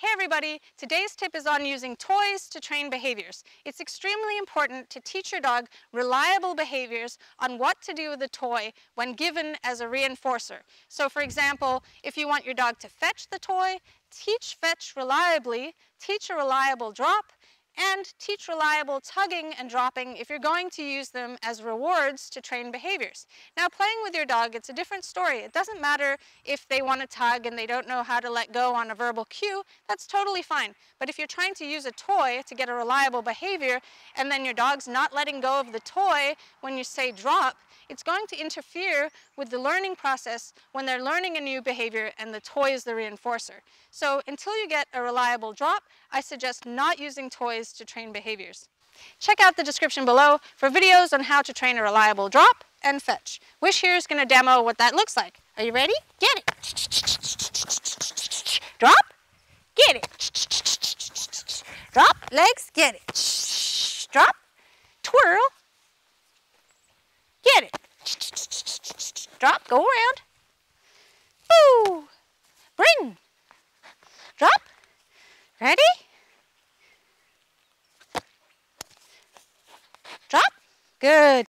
Hey everybody, today's tip is on using toys to train behaviors. It's extremely important to teach your dog reliable behaviors on what to do with a toy when given as a reinforcer. So for example, if you want your dog to fetch the toy, teach fetch reliably, teach a reliable drop, and teach reliable tugging and dropping if you're going to use them as rewards to train behaviors. Now, playing with your dog, it's a different story. It doesn't matter if they want to tug and they don't know how to let go on a verbal cue, that's totally fine. But if you're trying to use a toy to get a reliable behavior and then your dog's not letting go of the toy when you say drop, it's going to interfere with the learning process when they're learning a new behavior and the toy is the reinforcer. So until you get a reliable drop, I suggest not using toys to train behaviors. Check out the description below for videos on how to train a reliable drop and fetch. Wish here is going to demo what that looks like. Are you ready? Get it. Drop. Get it. Drop. Legs. Get it. Drop. Twirl. Get it. Drop. Go around. Boo. Bring. Drop. Ready? Drop. Good.